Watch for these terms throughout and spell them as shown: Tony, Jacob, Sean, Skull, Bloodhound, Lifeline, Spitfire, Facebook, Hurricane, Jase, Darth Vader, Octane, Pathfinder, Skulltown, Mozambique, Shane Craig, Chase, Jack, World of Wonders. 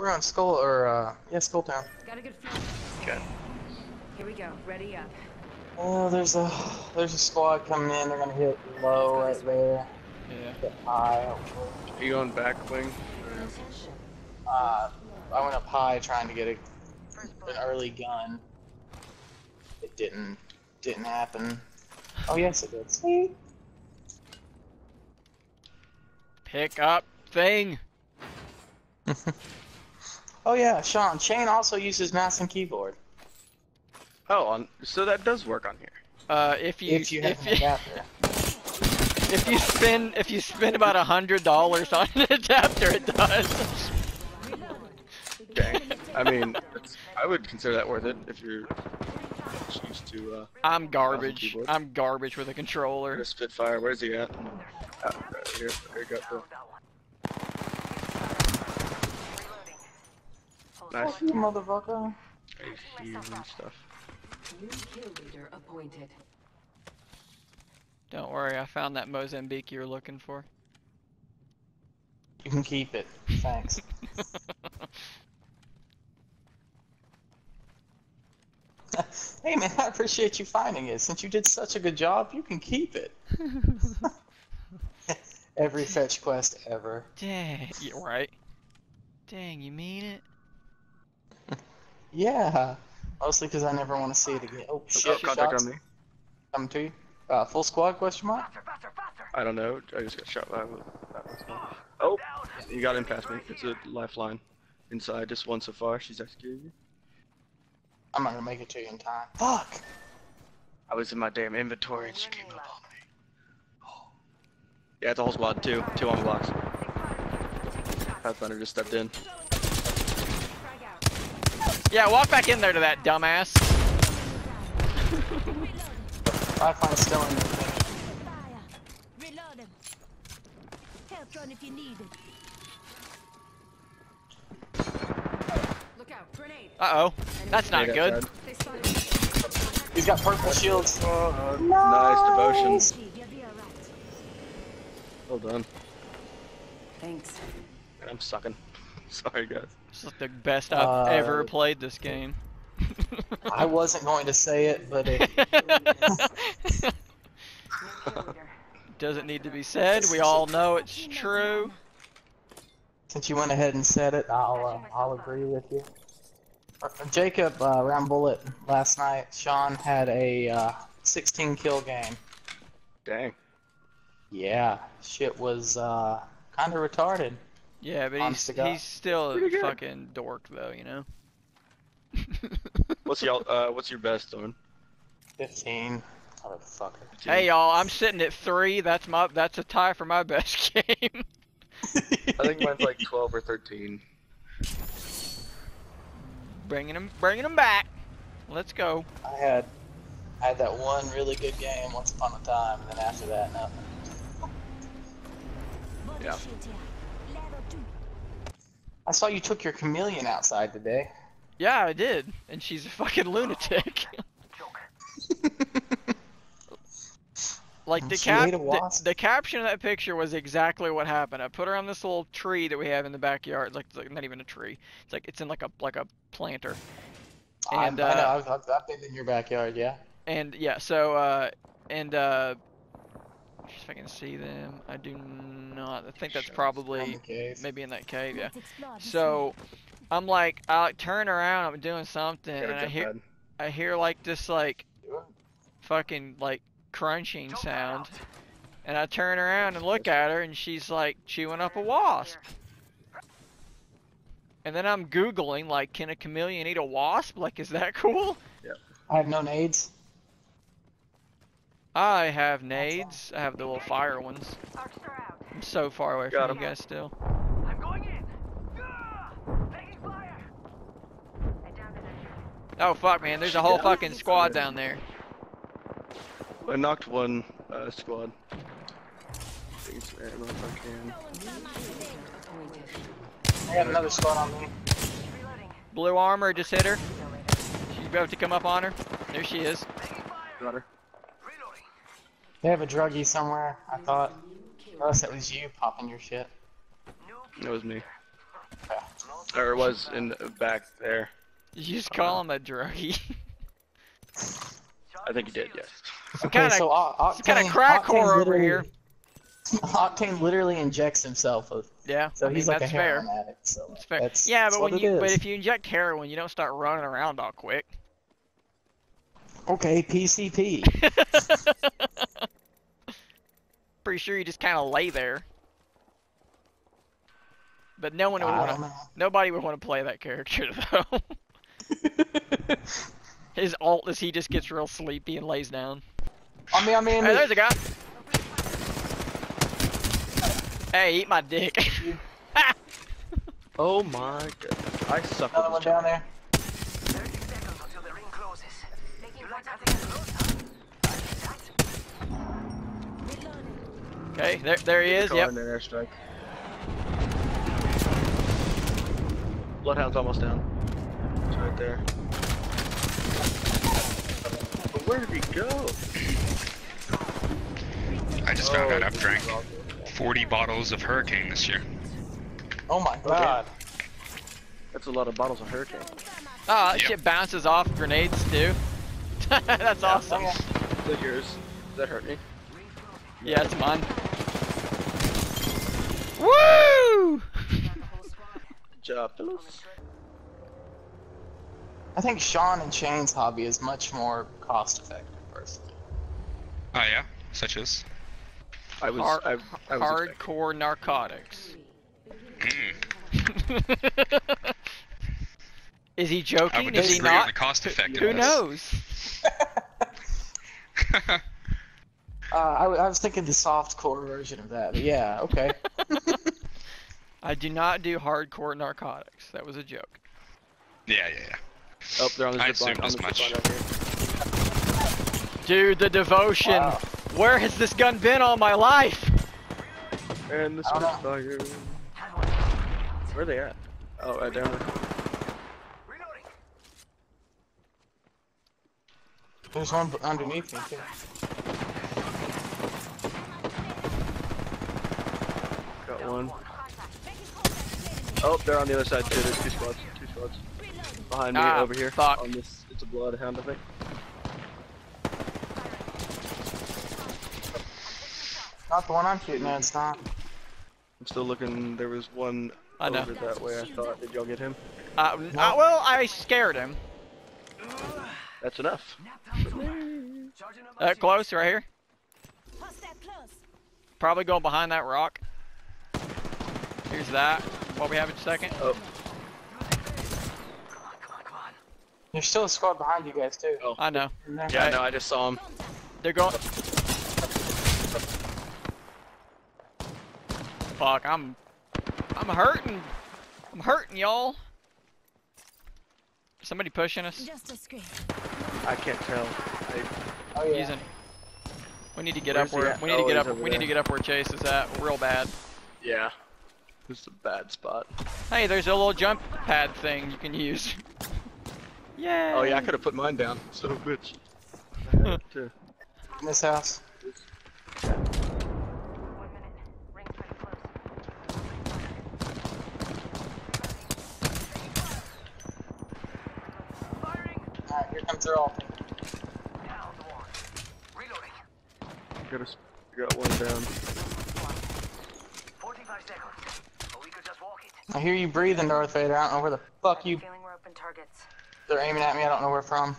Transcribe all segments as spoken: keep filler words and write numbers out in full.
We're on Skull, or, uh, yeah, Skulltown. Got a good feeling. Okay. Here we go, ready up. Oh, there's a, there's a squad coming in, they're gonna hit low right there. Yeah. Hit high. Are you on back wing? Uh, I went up high trying to get a, an early gun. It didn't, didn't happen. Oh yes it did. Sweet. Pick up thing. Oh yeah, Sean. Shane also uses mouse and keyboard. Oh, on, so that does work on here. Uh, if you if you if you, if you spend if you spend about a hundred dollars on an adapter, it does. Dang. I mean, I would consider that worth it if you're used to. Uh, I'm garbage. I'm garbage with a controller. There's Spitfire. Where's he at? Uh, right here, there you go. Bro. Nice. Oh, you motherfucker. Huge stuff. New kill leader appointed. Don't worry, I found that Mozambique you were looking for. You can keep it. Thanks. Hey man, I appreciate you finding it. Since you did such a good job, you can keep it. Every fetch quest ever. Dang. You're right. Dang, you mean it? Yeah, mostly because I never want to see it again. Oh shit! Oh, contact on me. Coming to you. Uh, full squad? Question mark? I don't know. I just got shot by that. Oh, you got in past me. It's a lifeline. Inside, just one so far. She's executing you. I'm not gonna make it to you in time. Fuck! I was in my damn inventory and she came up on me. Oh. Yeah, it's a whole squad. Two, two on the blocks. Pathfinder just stepped in. Yeah, walk back in there to that dumbass. I find still in there. Help run if you need it. Look out, grenade. Uh oh, that's not good. He's got purple shields. Oh, nice. Nice devotion. Well done. Thanks. I'm sucking. Sorry guys. This is the best I've uh, ever played this game. I wasn't going to say it, but it doesn't need to be said. We all know it's true. Since you went ahead and said it, I'll uh, I'll agree with you. Uh, Jacob, uh, round bullet last night. Sean had a uh, sixteen kill game. Dang. Yeah, shit was uh, kind of retarded. Yeah, but he's, he's still a fucking dork, though, you know? What's y'all, uh, what's your best on? fifteen. Motherfucker. Hey, y'all, I'm sitting at three. That's my, that's a tie for my best game. I think mine's like twelve or thirteen. Bringing him, bringing him back. Let's go. I had, I had that one really good game once upon a time, and then after that, nothing. Yeah. I saw you took your chameleon outside today. Yeah, I did. And she's a fucking lunatic. Like, the, cap the, the caption of that picture was exactly what happened. I put her on this little tree that we have in the backyard. Like, it's like not even a tree. It's like it's in like a like a planter. And, I, I know. Uh, I've, I've, I've been in your backyard, yeah. And, yeah, so, uh, and, uh, if I can see them, I do not. I think that's probably maybe in that cave, yeah. So I'm like, I turn around, I'm doing something, and I hear, I hear like this like fucking like crunching sound, and I turn around and look at her, and she's like chewing up a wasp. And then I'm Googling like, can a chameleon eat a wasp? Like, is that cool? Yeah. I have no nades. I have nades. I have the little fire ones. I'm so far away from you guys still. I'm going in. Taking fire. Oh fuck, man! There's a whole fucking squad down there. I knocked one uh, squad. I got another squad on me. Blue armor just hit her. She's about to come up on her. There she is. Got her. They have a druggie somewhere, I thought. Unless it was you popping your shit. It was me. Yeah. Or was in back there. Did you just call him a druggie? I think you did, yes. Okay, so Octane, it's kind of crack whore over here. Octane literally injects himself. With, yeah, so I mean, he's like a heroin addict. So that's fair. That's, yeah, but when you but if you inject heroin, you don't start running around all quick. Okay, P C P. Pretty sure you just kind of lay there. But no one would want to. Nobody would want to play that character though. His alt is he just gets real sleepy and lays down. I mean, I mean. Hey, there's a guy. Hey, eat my dick. Oh my god, I suck. Another one down there. Okay, there, there he is. Yep. Airstrike. Bloodhound's almost down. It's right there. But where did he go? I just found oh, out I've drank forty bottles of Hurricane this year. Oh my god. Okay. That's a lot of bottles of Hurricane. Oh, that yep. shit bounces off grenades too. That's yeah, awesome. Is that yours? Does that hurt me? Yeah, it's mine. Woo! I think Sean and Shane's hobby is much more cost effective, personally. Oh, yeah? Such as? I was, Har I, I was hardcore expecting. Narcotics. Mm. Is he joking? I would is he not? On the cost effectiveness. Who knows? uh, I, I was thinking the soft core version of that. Yeah, okay. I do not do hardcore narcotics. That was a joke. Yeah, yeah, yeah. Oh, they're on the zipline. As much. Dude, the devotion. Wow. Where has this gun been all my life? And the Spitfire. Where are they at? Oh, right down there. There's one underneath me, too. Got one. Oh, they're on the other side too. There's two squads. Two squads. Behind me, ah, over here. Fuck. On this, it's a Bloodhound, I think. Not the one I'm shooting at, it's not. I'm still looking. There was one I over know. that way, I thought. Did y'all get him? Uh, no. uh, well, I scared him. That's enough. That close, right here. Probably going behind that rock. Here's that. What we have in a second. Oh. Come on, come on, come on. There's still a squad behind you guys too. Oh. I know. Yeah, right. I know. I just saw them. They're going. Fuck! I'm, I'm hurting. I'm hurting, y'all. Somebody pushing us. Just a screen. I can't tell. I... Oh yeah. Using... We need to get Where's up where. We need oh, to get up. We there. need to get up where Chase is at, real bad. Yeah. This is a bad spot. Hey, there's a little jump pad thing you can use. Yeah. Oh yeah, I could have put mine down. Son of a bitch. I had to. In this house. Alright, here comes their all. Got a, got one down. forty-five seconds. I hear you breathing, Darth Vader. I don't know where the fuck you. We're open targets. They're aiming at me. I don't know where from.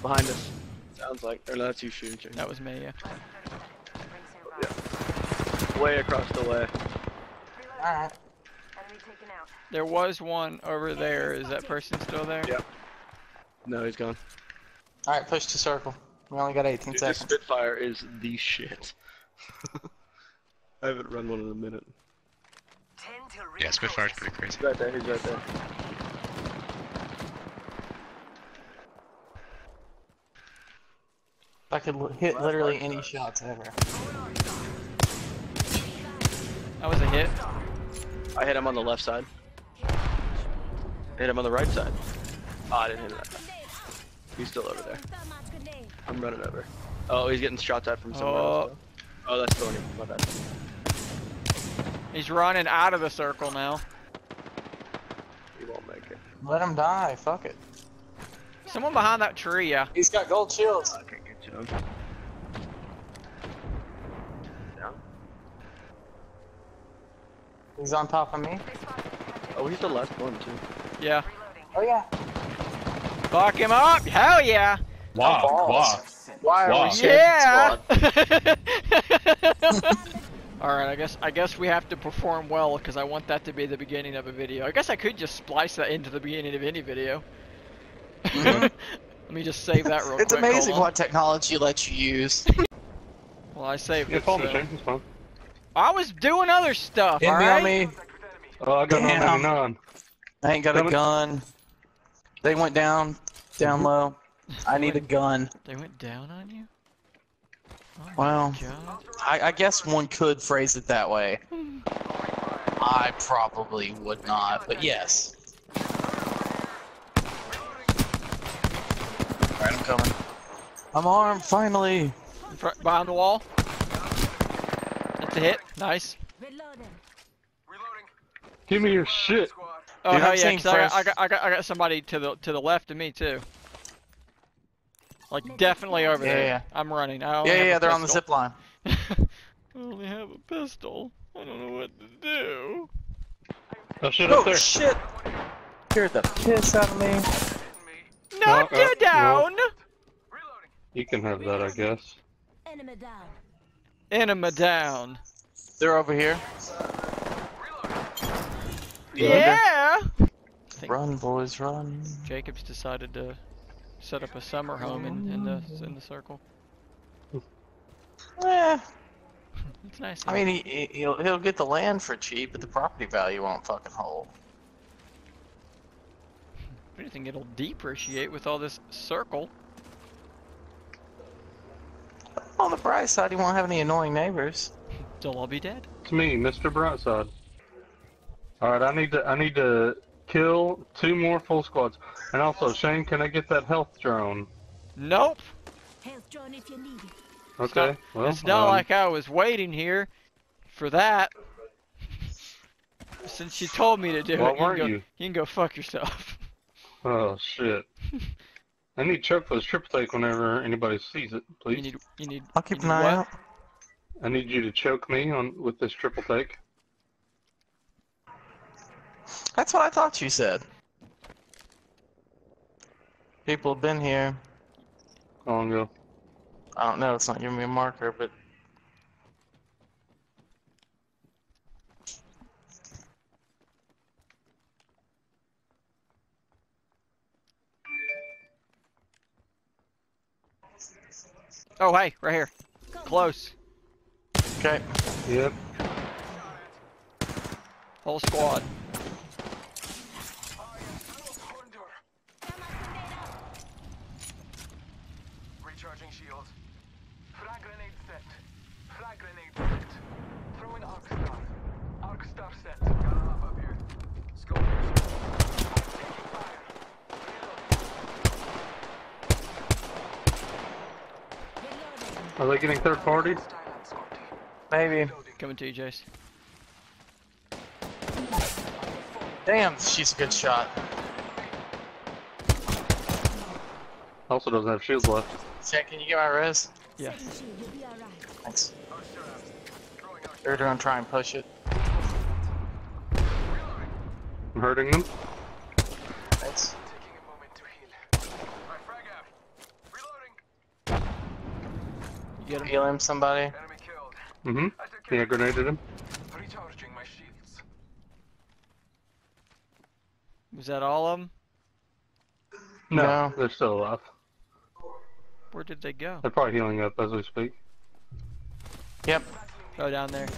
Behind us. Sounds like. Or no, that's you shooting. That was me. Yeah. yeah. Way across the way. All right. There was one over there. Is that person still there? Yep. No, he's gone. All right, push to circle. We only got eighteen Dude, seconds. This Spitfire is the shit. I haven't run one in a minute. Yeah, Spitfire's pretty crazy. He's right there, he's right there. I could hit literally any shots ever. That was a hit. I hit him on the left side. I hit him on the right side. Oh, I didn't hit him that time. He's still over there. I'm running over. Oh, he's getting shots at from somewhere oh. else. Oh, that's Tony. My bad. He's running out of the circle now. He won't make it. Let him die, fuck it. Someone behind that tree, yeah. He's got gold shields. Okay, good job. Down. He's on top of me. Oh, he's the last one, too. Yeah. Oh, yeah. Lock him up! Hell yeah! Wow, wow. Why are we yeah! Alright, I guess I guess we have to perform well because I want that to be the beginning of a video. I guess I could just splice that into the beginning of any video. Let me just save that real it's quick. It's amazing what technology lets you use. Well, I saved it. So. I was doing other stuff, alright? Oh, I got Damn. none. I ain't got a gun. They went down, down low. I need a gun. They went down on you? Oh well, I, I guess one could phrase it that way. I probably would not, but yes. Alright, I'm coming. I'm armed, finally! Behind the wall. That's a hit. Nice. Give me your shit! Oh hell yeah, cause I got, I, got, I, got, I got somebody to the to the left of me too. Like definitely over yeah, there. Yeah. I'm running. I yeah, yeah, they're on the zip line. I only have a pistol. I don't know what to do. Oh shit! Oh, up there. Shit! Scared the piss out of me. Knock no, you uh, down. No. You can have that, I guess. Enema down. Enema down. They're over here. Yeah! Run, boys, run. Jacob's decided to set up a summer home in, in the in the circle. Eh. It's nice. I mean, he he'll he'll get the land for cheap, but the property value won't fucking hold. If anything, it'll depreciate with all this circle. On the bright side, he won't have any annoying neighbors. They'll all be dead. It's me, Mister Brightside. All right, I need to I need to kill two more full squads, and also Shane, can I get that health drone? Nope. Health drone if you need it. Okay. It's not, well, it's not um, like I was waiting here for that. Since you told me to do well, it, you can, go, you? you can go fuck yourself. Oh shit. I need choke for this triple take whenever anybody sees it, please. You need. You need I'll keep an eye out. I need you to choke me on with this triple take. That's what I thought you said. People have been here. How long ago? I don't know, it's not giving me a marker, but... Oh, hey, right here. Close. Okay. Yep. Whole squad. Are they getting third party? Maybe. Coming to you, Jase. Damn, she's a good shot. Also doesn't have shields left. Jack, can you get my res? Yeah. Thanks. They're gonna try and push it. I'm hurting them. Thanks. You gotta heal him, somebody. Mm-hmm. Yeah, I grenaded him. Was that all of them? No, no, they're still alive. Where did they go? They're probably healing up as we speak. Yep. Go down there.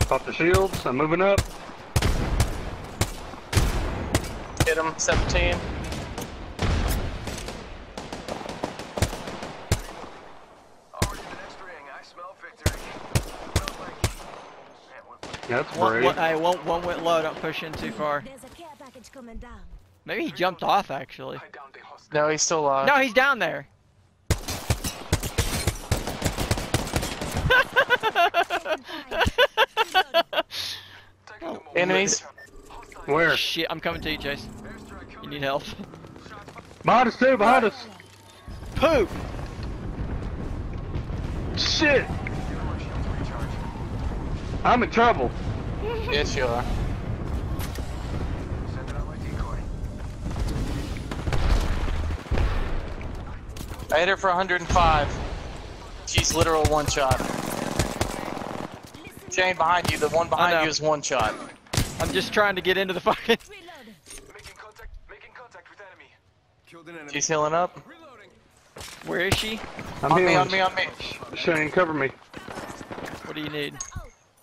Pop the shields. I'm moving up. Hit him. seventeen. That's brave. One, one, hey, one, one went low, don't push in too far. Maybe he jumped off, actually. No, he's still alive. No, he's down there. Enemies. Where? Shit, I'm coming to you, Chase. You need help. Behind us, too, behind us. Poop! Shit! I'm in trouble. Yes, you are. I hit her for one hundred and five. She's literal one shot. Shane, behind you. The one behind you is one shot. I'm just trying to get into the fucking. Making contact, making contact with enemy. Killed an enemy. She's healing up. Reloading. Where is she? I'm on me, on me, on me. Shane, cover me. What do you need?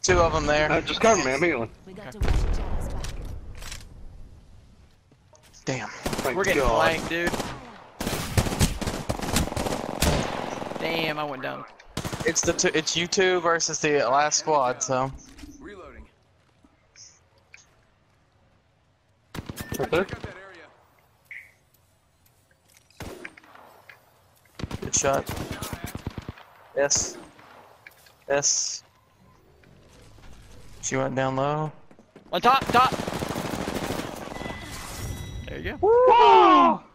Two of them there. Uh, just cover me, I'm healing. We got to watch each other's back. Damn. Thank We're getting God. flanked, dude. Damn, I went down. It's the two, it's you two versus the last squad, so. Reloading. Right there. Good shot. Yes. Yes. She went down low. On top, top! There you go. Woo!